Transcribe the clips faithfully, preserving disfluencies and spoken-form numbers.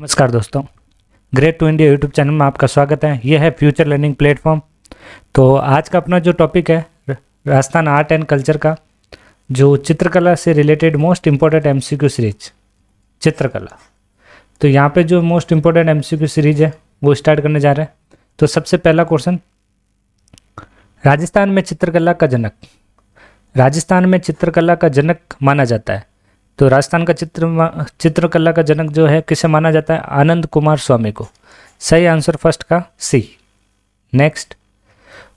नमस्कार दोस्तों, great to India YouTube channel में आपका स्वागत है। यह है फ्यूचर लर्निंग प्लेटफॉर्म। तो आज का अपना जो टॉपिक है राजस्थान आर्ट एंड कल्चर का, जो चित्रकला से related most important MCQ series चित्रकला। तो यहाँ पे जो मोस्ट इम्पोर्टेंट एमसीक्यू सीरीज है वो स्टार्ट करने जा रहे हैं। तो सबसे पहला क्वेश्चन, राजस्थान में चित्रकला का जनक, राजस्थान में चित्रकला का जनक माना जाता है। तो राजस्थान का चित्र चित्रकला का जनक जो है किसे माना जाता है? आनंद कुमार स्वामी को। सही आंसर फर्स्ट का सी। नेक्स्ट,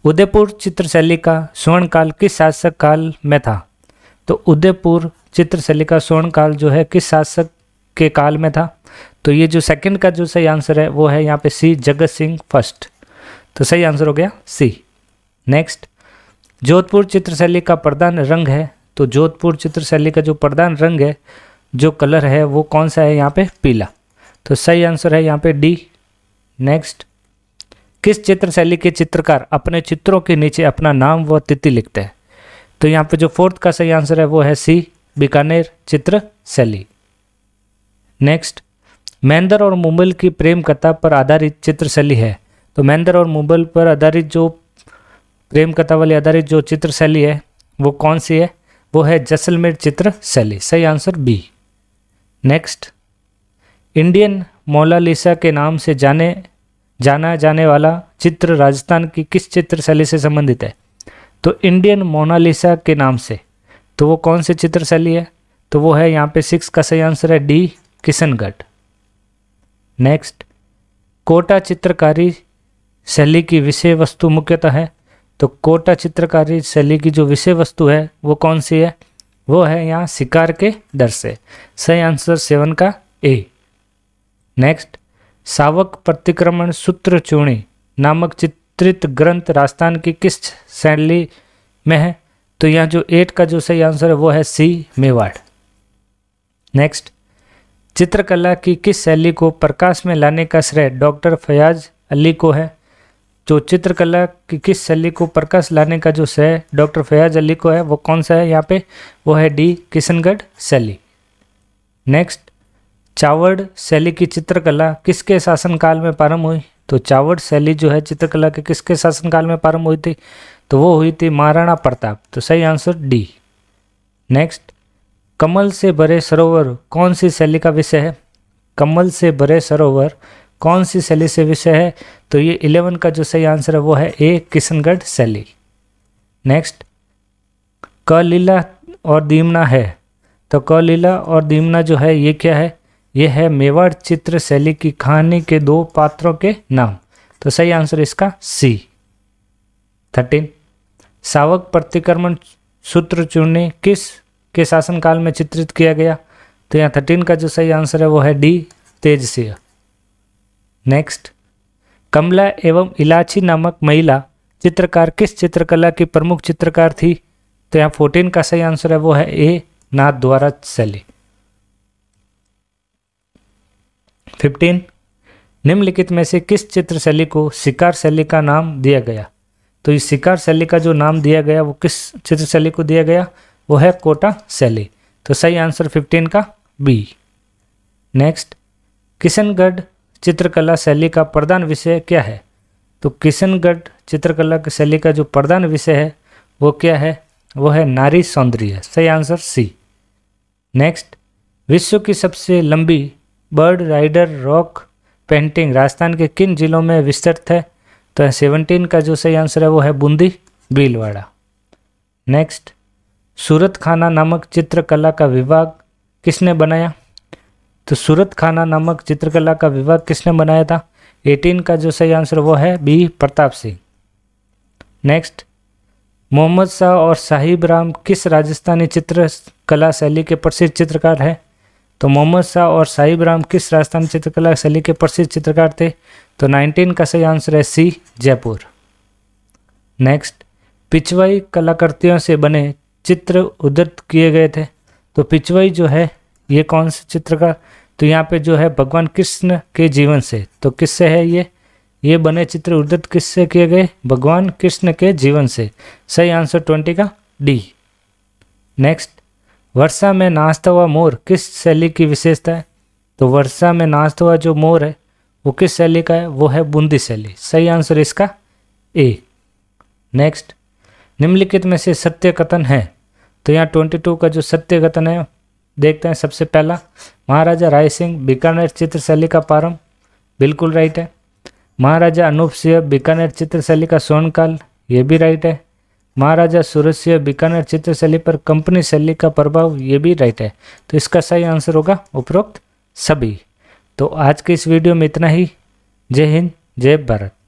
उदयपुर चित्रशैली का स्वर्णकाल किस शासक काल में था? तो उदयपुर चित्रशैली का स्वर्णकाल जो है किस शासक के काल में था? तो ये जो सेकंड का जो सही आंसर है वो है यहाँ पे सी, जगत सिंह फर्स्ट। तो सही आंसर हो गया सी। नेक्स्ट, जोधपुर चित्रशैली का प्रधान रंग है। तो जोधपुर चित्रशैली का जो प्रधान रंग है, जो कलर है, वो कौन सा है? यहाँ पे पीला। तो सही आंसर है यहाँ पे डी। नेक्स्ट, किस चित्रशैली के चित्रकार अपने चित्रों के नीचे अपना नाम व तिथि लिखते हैं? तो यहाँ पे जो फोर्थ का सही आंसर है वो है सी, बीकानेर चित्रशैली। नेक्स्ट, महेंद्र और मुम्मल की प्रेम कथा पर आधारित चित्रशैली है। तो महेंद्र और मुम्मल पर आधारित जो प्रेम कथा वाली आधारित जो चित्रशैली है वो कौन सी है? वो है जैसलमेर चित्रशैली। सही answer B. Next, Indian Mona Lisa के नाम से जाने जाना जाने वाला चित्र राजस्थान की किस चित्रशैली से संबंधित है? तो इंडियन मोनालिसा के नाम से, तो वो कौन सी चित्रशैली है? तो वो है यहाँ पे सिक्स का सही आंसर है डी, किशनगढ़। नेक्स्ट, कोटा चित्रकारी शैली की विषय वस्तु मुख्यतः है। तो कोटा चित्रकारी शैली की जो विषय वस्तु है वो कौन सी है? वो है यहाँ शिकार के दृश्य। सही आंसर सेवन का ए। नेक्स्ट, सावक प्रतिक्रमण सूत्र चूणी नामक चित्रित ग्रंथ राजस्थान की किस शैली में है? तो यहाँ जो एट का जो सही आंसर है वो है सी, मेवाड़। नेक्स्ट, चित्रकला की किस शैली को प्रकाश में लाने का श्रेय डॉक्टर फैयाज अली को है? तो चित्रकला की किस शैली को प्रकाश लाने का जो श्रेय डॉक्टर फैयाज अली को है वो कौन सा है? यहाँ पे वो है डी, किशनगढ़ शैली। नेक्स्ट, चावड़ शैली की चित्रकला किसके शासनकाल में प्रारंभ हुई? तो चावड़ शैली जो है चित्रकला के किसके शासनकाल में प्रारंभ हुई थी? तो वो हुई थी महाराणा प्रताप। तो सही आंसर डी। नेक्स्ट, कमल से भरे सरोवर कौन सी शैली का विषय है? कमल से भरे सरोवर कौन सी शैली से विषय है? तो ये इलेवन का जो सही आंसर है वो है ए, किशनगढ़ शैली। नेक्स्ट, कलीला और दीमना है। तो कलीला और दीमना जो है ये क्या है? ये है मेवाड़ चित्र शैली की कहानी के दो पात्रों के नाम। तो सही आंसर इसका सी। थर्टीन, सावक प्रतिक्रमण सूत्र चूर्णी किस के शासनकाल में चित्रित किया गया? तो यहाँ थर्टीन का जो सही आंसर है वो है डी, तेजसी। नेक्स्ट, कमला एवं इलाची नामक महिला चित्रकार किस चित्रकला की प्रमुख चित्रकार थी? तो यहाँ फोर्टीन का सही आंसर है वो है ए, नाथद्वारा शैली। फिफ्टीन, निम्नलिखित में से किस चित्र शैली को शिकार शैली का नाम दिया गया? तो इस शिकार शैली का जो नाम दिया गया वो किस चित्र शैली को दिया गया? वो है कोटा शैली। तो सही आंसर फिफ्टीन का बी। नेक्स्ट, किशनगढ़ चित्रकला शैली का प्रधान विषय क्या है? तो किशनगढ़ चित्रकला शैली का जो प्रधान विषय है वो क्या है? वो है नारी सौंदर्य। सही आंसर सी। नेक्स्ट, विश्व की सबसे लंबी bird rider rock painting Rajasthan के किन जिलों में विस्तृत है? तो सेवनटीन का जो सही आंसर है वो है बूंदी, भीलवाड़ा। नेक्स्ट, सूरत खाना नामक चित्रकला का विभाग किसने बनाया? तो सूरत खाना नामक चित्रकला का विभाग किसने बनाया था? अठारह का जो सही आंसर वो है बी, प्रताप सिंह। नेक्स्ट, मोहम्मद शाह और साहिब राम किस राजस्थानी चित्रकला शैली के प्रसिद्ध चित्रकार हैं? तो मोहम्मद शाह और साहिब राम किस राजस्थानी चित्रकला शैली के प्रसिद्ध चित्रकार थे? तो उन्नीस का सही आंसर है सी, जयपुर। नेक्स्ट, पिछवाई कलाकृतियों से बने चित्र उद्धृत किए गए थे। तो पिछवाई जो है ये कौन से चित्रकार? तो यहाँ पे जो है भगवान कृष्ण के जीवन से। तो किससे है ये ये बने चित्र उद्धृत किससे किए गए? भगवान कृष्ण के जीवन से। सही आंसर ट्वेंटी का डी। नेक्स्ट, वर्षा में नाचता हुआ मोर किस शैली की विशेषता है? तो वर्षा में नाचता हुआ जो मोर है वो किस शैली का है? वो है बूंदी शैली। सही आंसर इसका ए। नेक्स्ट, निम्नलिखित में से सत्य कथन है, तो यहाँ बाईस का जो सत्य कथन है देखते हैं। सबसे पहला, महाराजा राय सिंह बीकानेर चित्रशैली का प्रारंभ, बिल्कुल राइट है। महाराजा अनूप सिंह बीकानेर चित्रशैली का स्वर्णकाल, ये भी राइट है। महाराजा सूरसिंह बीकानेर चित्रशैली पर कंपनी शैली का प्रभाव, ये भी राइट है। तो इसका सही आंसर होगा उपरोक्त सभी। तो आज के इस वीडियो में इतना ही। जय हिंद, जय भारत।